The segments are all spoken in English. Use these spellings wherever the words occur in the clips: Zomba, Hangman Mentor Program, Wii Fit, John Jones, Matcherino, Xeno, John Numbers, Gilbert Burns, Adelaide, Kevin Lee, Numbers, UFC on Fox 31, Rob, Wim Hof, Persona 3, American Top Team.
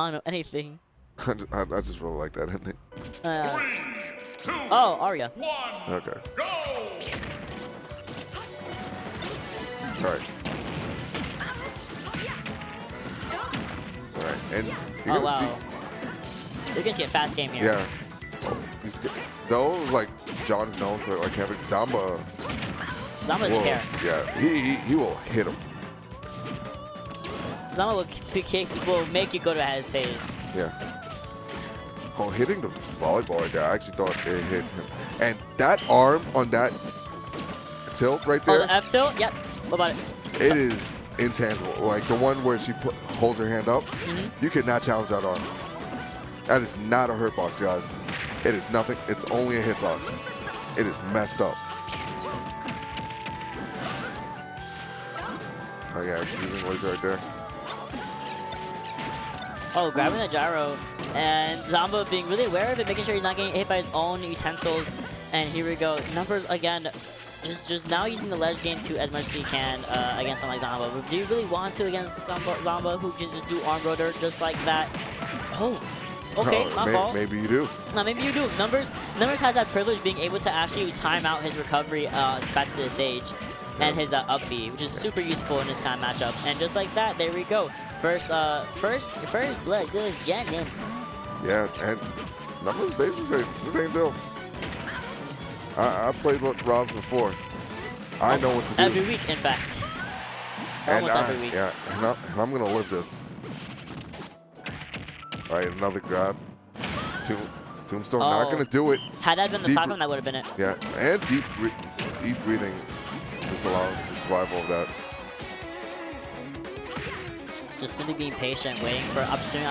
I don't know anything. I just really like that, didn't it? 3, 2, oh, Arya. 1, okay. Go! Alright. Alright, and you oh, wow. See... You're gonna see a fast game here. Yeah. Though, like, John is known for, like, having Zomba. Zomba doesn't care. Yeah, he will hit him. Zomba will make you go to his pace. Yeah. Oh, hitting the volleyball guy, I actually thought it hit him. And that arm on that tilt right there. Oh, the F tilt? Yep. What about it? It is intangible. Like, the one where she holds her hand up, you cannot challenge that arm. That is not a hurt box, guys. It is nothing. It's only a hitbox. It is messed up. Oh, yeah, using words right there. Oh, grabbing the gyro. And Zomba being really aware of it, making sure he's not getting hit by his own utensils. And here we go. Numbers again. Just now using the ledge game too as much as he can against someone like Zomba. But do you really want to against Zomba who can just do arm rotor just like that? Oh, okay, no, my fault. Maybe you do. No, maybe you do. Numbers has that privilege being able to actually time out his recovery back to the stage and his up B, which is super useful in this kind of matchup. And just like that, there we go. First blood, good Jennings. Yeah, and Numbers basically saying the same deal. I played with Rob before. I know what to do. Every week, in fact. Almost every week. Yeah, and I'm going to live this. All right, another grab. Tombstone, not going to do it. Had that been the platform, that would have been it. Yeah, and deep breathing just allowed the survival of that. Just simply being patient, waiting for opportunity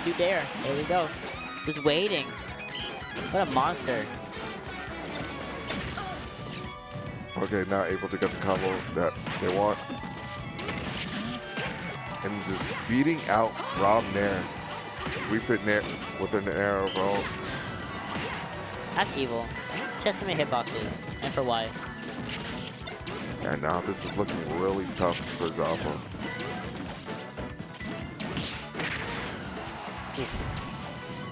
to do there. There we go. Just waiting. What a monster. Okay, not able to get the combo that they want. And just beating out Rob Nair. Wii Fit Nair with an arrow roll. That's evil. She has so many hitboxes. And for why? And now this is looking really tough for Zomba.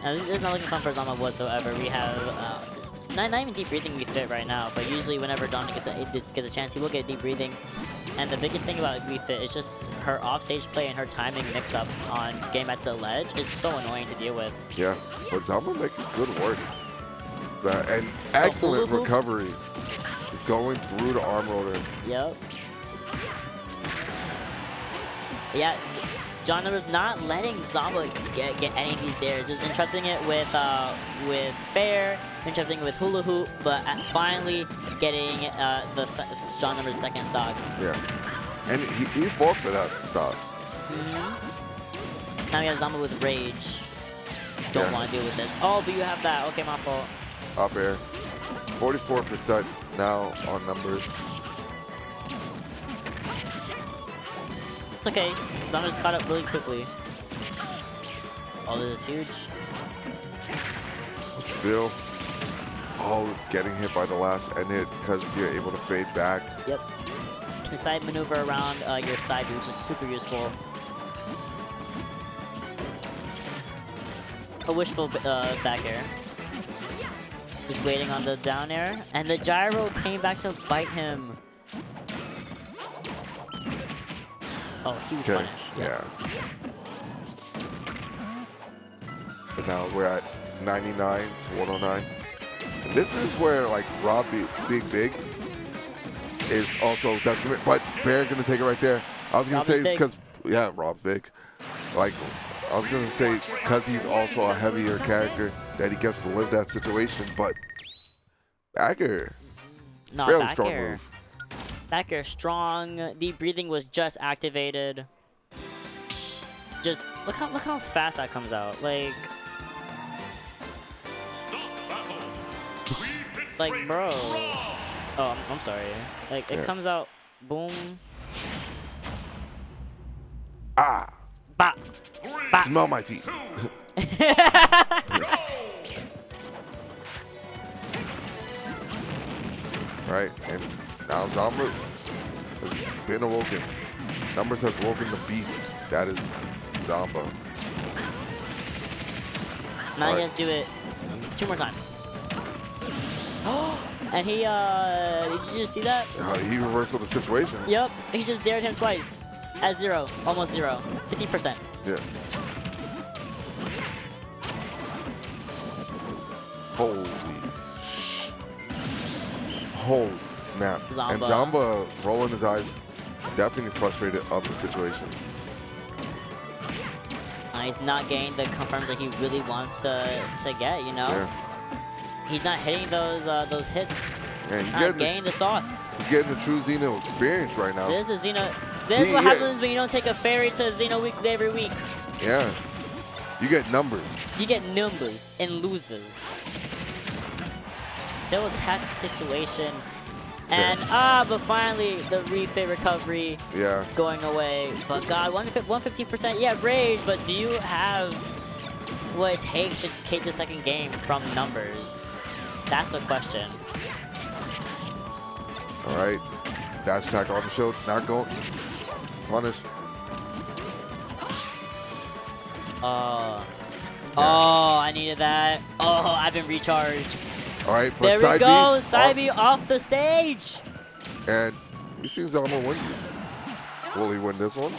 And this is not looking fun for Zomba whatsoever. We have just not even deep breathing Wii Fit right now, but usually whenever Donna gets a chance, he will get deep breathing. And the biggest thing about Wii Fit is just her offstage play and her timing mix-ups on game at the ledge is so annoying to deal with. Yeah, but Zomba making good work. And excellent recovery. Is going through the arm roller. Yep. Yeah. John Numbers not letting Zomba get any of these dares, just interrupting it with fair, interrupting it with hula hoop, but finally getting John Numbers' second stock. Yeah, and he fought for that stock. Now we have Zomba with rage. Don't want to deal with this. Oh, but you have that. Okay, my fault. Up air, 44% now on Numbers. It's okay. Zomba's caught up really quickly. Oh, this is huge. Still. Oh, getting hit by the last and hit because you're able to fade back. Yep. To side maneuver around your side, which is super useful. A wishful back air. Just waiting on the down air. And the gyro came back to bite him. Oh, huge punish. Yeah. But now we're at 99 to 109. And this is where, like, Rob being big is also a testament. But Bear going to take it right there. I was going to say it's because, yeah, Rob's big. Like, I was going to say because he's also a heavier character that he gets to live that situation. But back air. No, fairly strong move. Back air strong. Deep breathing was just activated. Just look how fast that comes out. Like bro. Oh, I'm sorry. Like it comes out. Boom. Ah. Bah. Bah. Smell my feet. Right and. Now Zomba has been awoken. Numbers has woken the beast. That is Zomba. Now you guys do it 2 more times. And did you just see that? He reversed the situation. Yep, he just dared him twice. At 0, almost 0, 50%. Yeah. Holy sh! Holy snap! Zomba. And Zomba rolling his eyes, definitely frustrated of the situation. He's not getting the confirms that he really wants to get, you know? Yeah. He's not hitting those hits. Man, he's not getting the sauce. He's getting the true Xeno experience right now. This is Xeno. This is what happens when you don't take a ferry to Xeno Weekly every week. Yeah. You get numbers. You get numbers and losers. Still a tact situation. And but finally the refit recovery going away. But God, 115%, yeah, rage, but do you have what it takes to take the second game from Numbers? That's the question. Alright. Dash attack on the shield, not going. Punish. Oh, I needed that. Oh, I've been recharged. All right, but there we go, Side B off the stage. And we see Zomba win this. Will he win this one?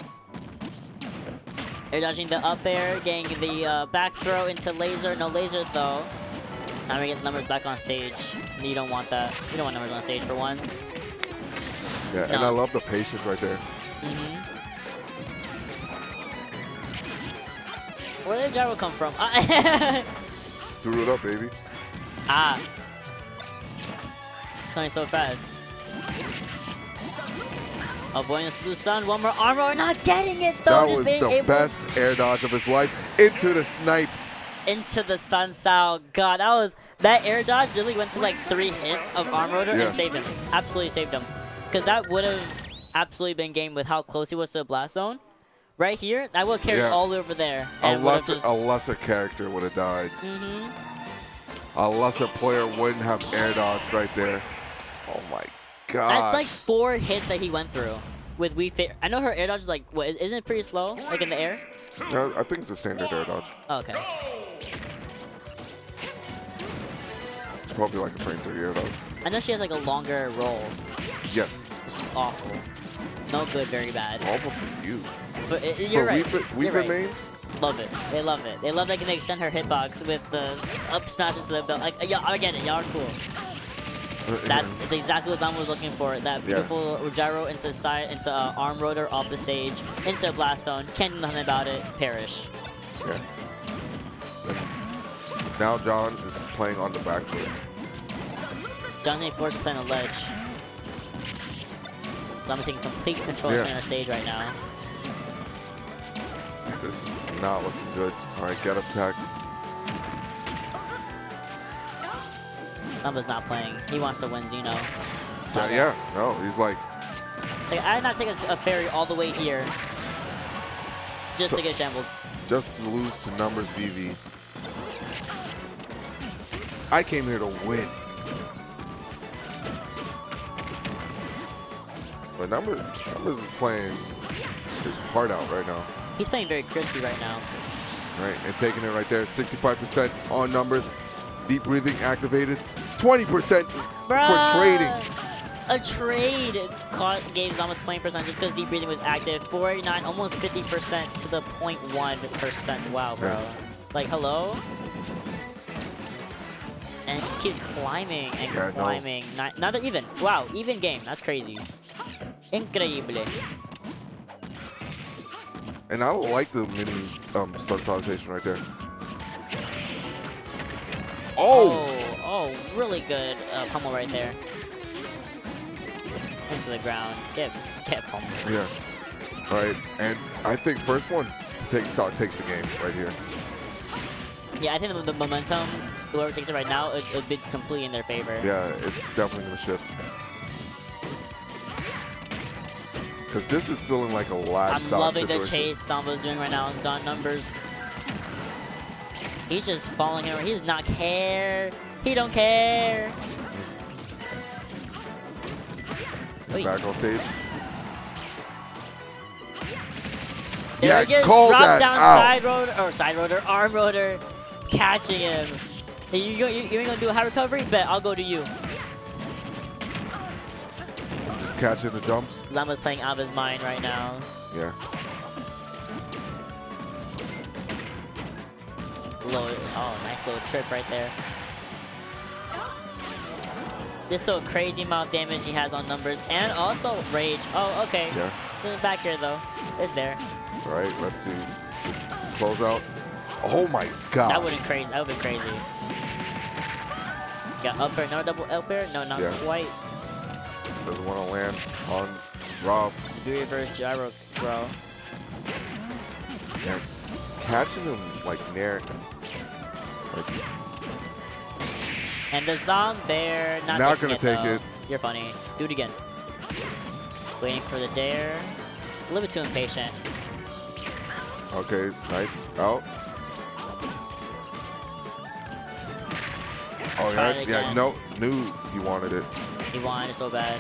They're dodging the up air, getting the back throw into laser. No laser though. Now we get Numbers back on stage. You don't want that. You don't want Numbers on stage for once. Yeah, no. And I love the patience right there. Mm-hmm. Where did the gyro come from? Threw it up, baby. Ah. It's going so fast. Avoiding the sun, one more armor, or not getting it though. That was the best air dodge of his life. Into the snipe. Into the sun Sal. God, that air dodge really went through like 3 hits of armor order and saved him. Absolutely saved him. Because that would have absolutely been game with how close he was to the blast zone. Right here, that would have carried all over there. And a lesser character would have died. Mm-hmm. A lesser player wouldn't have air dodge right there. Oh my God. That's like 4 hits that he went through with Wii Fit. I know her air dodge is like, what, isn't it pretty slow? Like in the air? No, I think it's a standard air dodge. Oh, okay. It's probably like a frame 3 air dodge. I know she has like a longer roll. Yes. This is awful. No good, very bad. Awful for you. Wii Fit mains? Love it. They love it. They love that they can extend her hitbox with the up smash into the belt. Like, y'all, I get it. Y'all are cool. That's exactly what Zomba was looking for. That beautiful gyro into side into arm rotor off the stage into a blast zone. Can't do nothing about it. Perish. Yeah. Now John is playing on the back foot. John is forced to play on the ledge. Zomba's taking complete control of the center stage right now. This is not looking good. All right, get up tech. Zomba's not playing. He wants to win Xeno. No, he's like I did not take a ferry all the way here just to get shambled. Just to lose to Numbers VV. I came here to win. But Numbers is playing his heart out right now. He's playing very crispy right now. Right, and taking it right there. 65% on Numbers. Deep breathing activated. 20% for trading. A trade gave Zomba 20% just because deep breathing was active. 49, almost 50% to the 0.1%. Wow, bro. Yeah. Like, hello? And it just keeps climbing and climbing. No. Not even. Wow, even game. That's crazy. Increíble. And I don't like the mini sun salutation right there. Oh, really good pummel right there. Into the ground. Get pummeled. Yeah. All right, and I think first one to take this out takes the game right here. Yeah, I think the momentum, whoever takes it right now, it's a bit completely in their favor. Yeah, it's definitely going to shift. Because this is feeling like a live situation. I'm loving the chase Zomba's doing right now on Numbers. He's just following him. He does not care. He don't care. Back on stage. Yeah, call that out. Side rotor, arm rotor. catching him. Hey, you ain't gonna do a high recovery? Bet, I'll go to you. Just catching the jumps? Zomba's playing out of his mind right now. Yeah. Low, oh, nice little trip right there. This little crazy amount of damage he has on numbers and also rage. Oh, okay. Yeah. Back here though. It's there. All right, let's see. Close out. Oh my god. That would be crazy. That would be crazy. Got up air, no double up air. No, not quite. Doesn't want to land on Rob. Do reverse gyro, bro. Yeah, he's catching him like there. Like, and the Zombear not gonna take it. You're funny. Do it again. Waiting for the dare. A little bit too impatient. Okay, snipe out. Oh yeah, no, knew he wanted it. He wanted it so bad.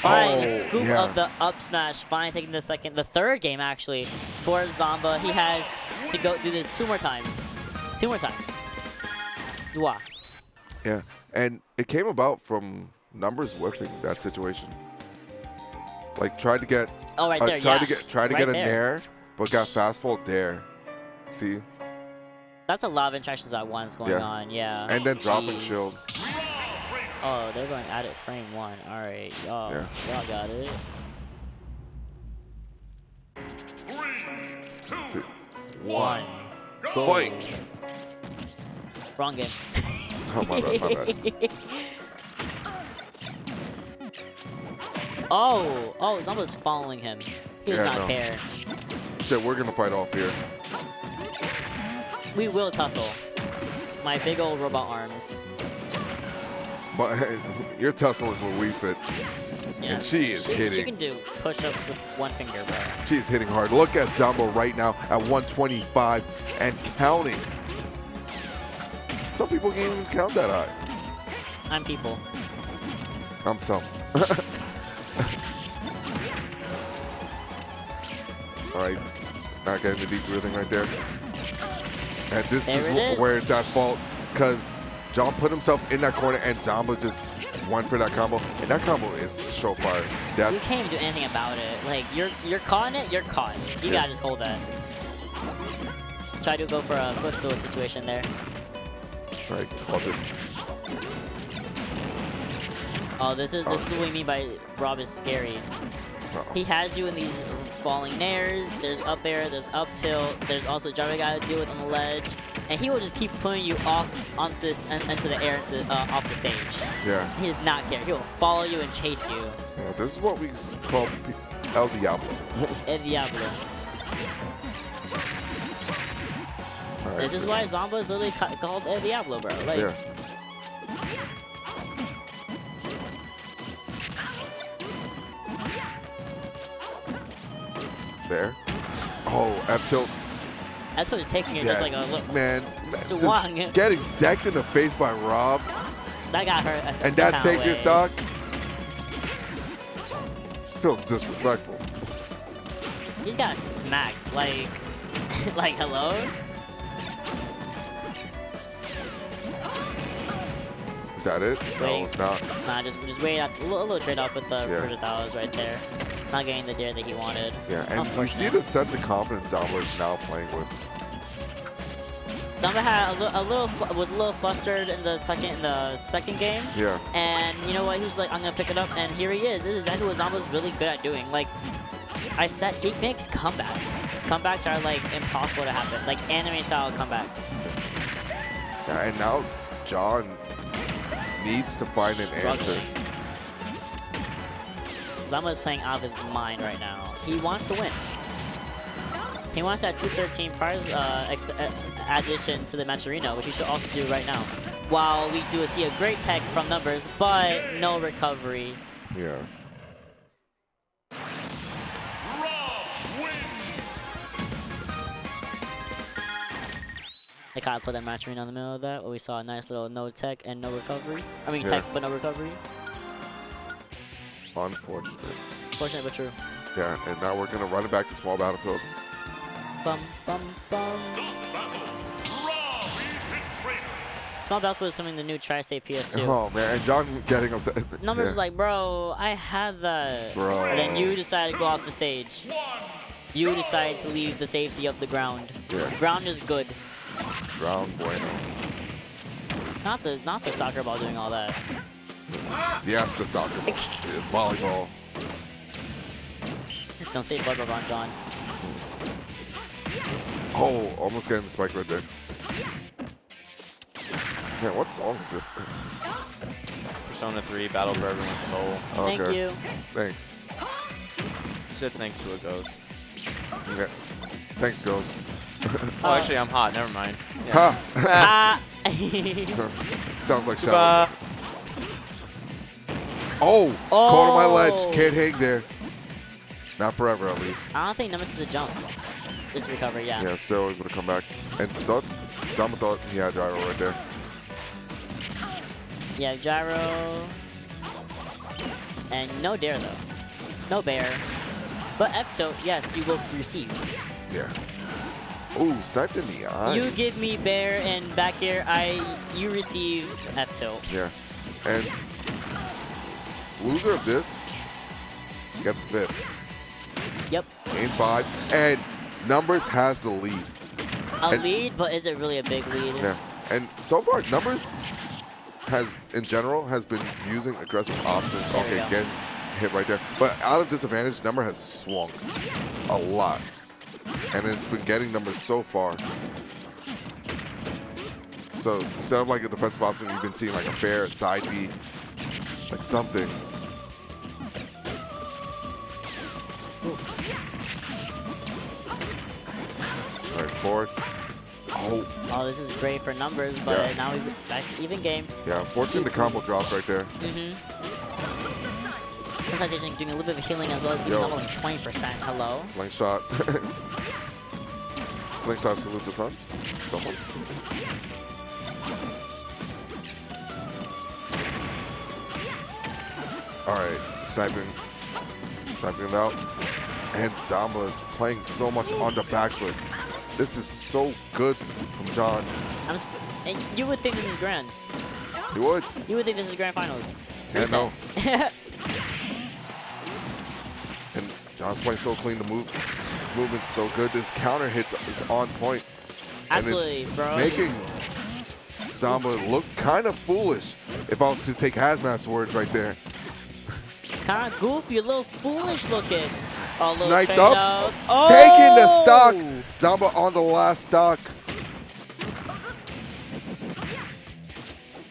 Fine, the scoop of the up smash. Fine, taking the third game actually for Zomba. He has to go do this two more times. Two more times. Dwa. Yeah, and it came about from numbers working that situation. Like tried to get, oh right there, tried to get an air, but got fast fall there. See. That's a lot of interactions at once going on. Yeah. And then dropping shield. Oh, they're going at it frame one. All right, y'all got it. 3, 2, 1. Go. Fight. Wrong game. Oh my bad, my bad. Oh, oh, Zomba's following him. He does not care. Shit, we're gonna fight off here. We will tussle. My big old robot arms. But you're tussling with Wii Fit. Yeah. And she is hitting. She can do push-ups with one finger, bro. She is hitting hard. Look at Zomba right now at 125 and counting. Some people can't even count that high. I'm people. I'm some. All right, not getting the deep breathing right there. And this is where it's at fault because John put himself in that corner and Zomba just went for that combo. And that combo is so fire. You can't even do anything about it. Like, you're caught in it, you're caught. You gotta just hold that. Try to go for a footstool situation there. All right, hold it. Oh, this is what we mean by Rob is scary. He has you in these falling nairs. There's up air, there's up tilt, there's also driving guy to deal with on the ledge, and he will just keep putting you off onto into the air, off the stage. Yeah. He does not care. He will follow you and chase you. Yeah, this is what we call El Diablo. El Diablo. Right, this is why Zomba is literally called El Diablo, bro. Like, there. Oh, F tilt. F tilt is taking it just like a look. Man, swung. Just getting decked in the face by Rob. That got hurt. And that takes your stock. Feels disrespectful. He's got smacked. Like, like hello. Is that it? Wait. No, it's not. Nah, just wait. A little trade off with the Rujitaos right there. Not getting the dare that he wanted. Yeah, and you see the sense of confidence Zomba is now playing with. Zomba had was a little flustered in the second game. Yeah. And you know what? He was like, I'm gonna pick it up, and here he is. This is exactly what Zomba's really good at doing. Like I said, he makes comebacks. Comebacks are like impossible to happen, like anime style comebacks. Yeah, and now John needs to find an answer. Zomba is playing out of his mind right now. He wants to win. He wants that 213 prize addition to the Matcherino, which he should also do right now. While we do see a great tech from numbers, but no recovery. Yeah. They kind of put that Matcherino in the middle of that, where we saw a nice little no tech and no recovery. I mean tech but no recovery. Unfortunate. Fortunate but true. Yeah, and now we're going to run it back to small battlefield. bum bum bum. Small Belfast is coming to the new Tri-State PS2. Oh man, and John getting upset. Numbers is like, bro, I had that. Bro. And then you decide to go off the stage. You decide to leave the safety of the ground. Yeah. The ground is good. Ground bueno. Not the soccer ball doing all that. Yes, the soccer ball. Volleyball. Don't say volleyball on John. Oh, almost getting the spike right there. Man, what song is this? It's Persona 3, Battle for Everyone's Soul. Okay. Thank you. Thanks. You said thanks to a ghost. Okay. Thanks, ghost. Oh, actually, I'm hot. Never mind. Yeah. Ha! Sounds like Shadow. Oh! Oh! Caught on my ledge. Can't hang there. Not forever, at least. I don't think Nemesis is a jump. It's recovery, yeah. Yeah, still able to come back. And Zomba thought he had gyro right there. Yeah, gyro. And no dare, though. No bear. But F tilt, yes, you will receive. Yeah. Ooh, sniped in the eye. You give me bear and back air, you receive F tilt. Yeah. And loser of this gets fifth. Yep. Game 5. And Numbers has the lead. A lead, but is it really a big lead? Yeah. And so far, Numbers has, in general, has been using aggressive options. Okay, get hit right there. But out of disadvantage, Number has swung a lot. And it's been getting Numbers so far. So instead of like a defensive option, you've been seeing like a bear, a side B, like something. Oof. All right, forward. Oh. Oh, this is great for Numbers, but now we're back to even game. Yeah, unfortunately the combo dropped right there. Mm-hmm. Sensitization doing a little bit of healing as well as giving almost 20%. Hello. Slingshot. Slingshot salute to someone. All right, sniping. Sniping it out. And Zomba is playing so much on the back foot. This is so good from John. And you would think this is Grands. You would? You would think this is Grand Finals. Yeah, no. And John's playing so clean. The move, his movement's so good. This counter hits is on point. Absolutely, bro. Making Zomba look kind of foolish, if I was to take Hazmat's words right there. Kind of goofy, a little foolish looking. Oh, sniped up, taking the stock. Zomba on the last stock.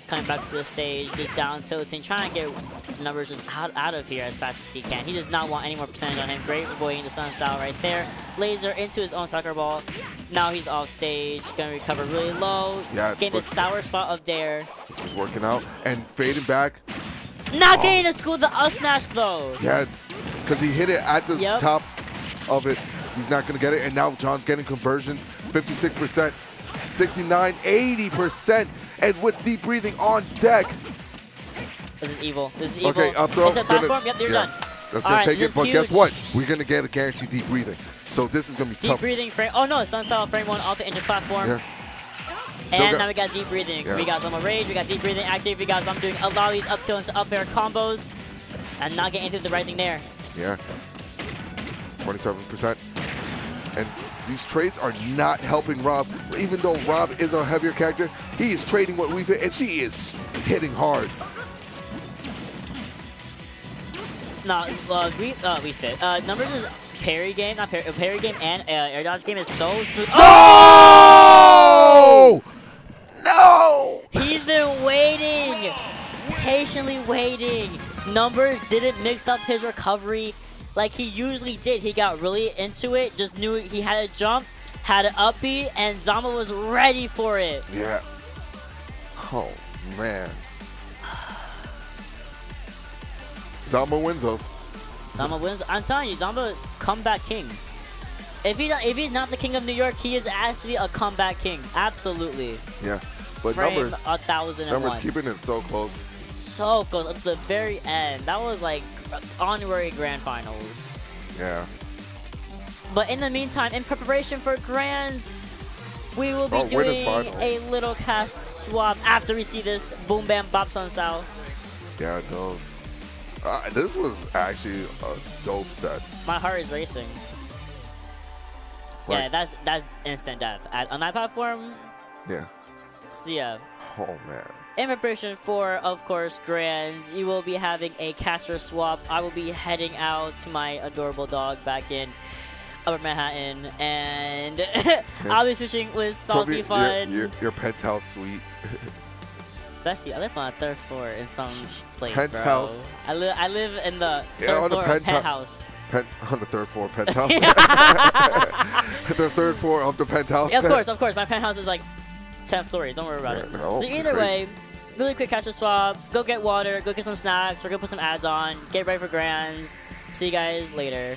Coming back to the stage, just down tilting, trying to get Numbers just out of here as fast as he can. He does not want any more percentage on him. Great avoiding the sun style right there. Laser into his own soccer ball. Now he's off stage, gonna recover really low. Yeah, getting the sour spot of dare. This is working out and fading back. Not getting the school, the up smash though. Yeah. Because he hit it at the top of it. He's not going to get it. And now John's getting conversions. 56%, 69, 80%. And with deep breathing on deck. This is evil. This is evil. Okay, up throw. It's a platform. Yep, you're done. That's going to take it. But guess what? We're going to get a guaranteed deep breathing. So this is going to be tough. Deep breathing frame. Oh, no. Sunstyle frame one off the engine platform. Yeah. And now we got deep breathing. Yeah. We got Zomba Rage. We got deep breathing active. We got Zomba doing a lot of these up tilt into up air combos. And not getting through the rising there. Yeah, 27%. And these trades are not helping Rob. Even though Rob is a heavier character, he is trading what we've hit, and she is hitting hard. No, Numbers is parry game, not parry, parry game and air dodge game is so smooth. Oh! No! No! He's been waiting, patiently waiting. Numbers didn't mix up his recovery like he usually did. He got really into it, just knew he had a jump, had an up B, and Zomba was ready for it. Yeah. Oh, man. Zomba wins those. Zomba wins. I'm telling you, Zomba, comeback king. If he's not the king of New York, he is actually a comeback king. Absolutely. Yeah. But frame Numbers, 1001. Numbers keeping it so close. So close at the very end. That was like honorary grand finals. Yeah. But in the meantime, in preparation for Grands, we will be doing a little cash swap after we see this Boom Bam Bop Sun Sal. Yeah, dope. This was actually a dope set. My heart is racing. Like, yeah, that's instant death on that platform. Yeah. So yeah. Oh man. In preparation for, of course, Grands, you will be having a caster swap. I will be heading out to my adorable dog back in Upper Manhattan, and I'll be switching with Salty Fun. Your penthouse suite. Bless you. I live on the third floor in some place, penthouse. Bro. I live in the third floor penthouse. On the third floor penthouse. The third floor of the penthouse. Yeah, of course. My penthouse is like 10 stories. Don't worry about it. No, so either way, really quick cash swap. Go get water. Go get some snacks. We're gonna put some ads on. Get ready for Grands. See you guys later.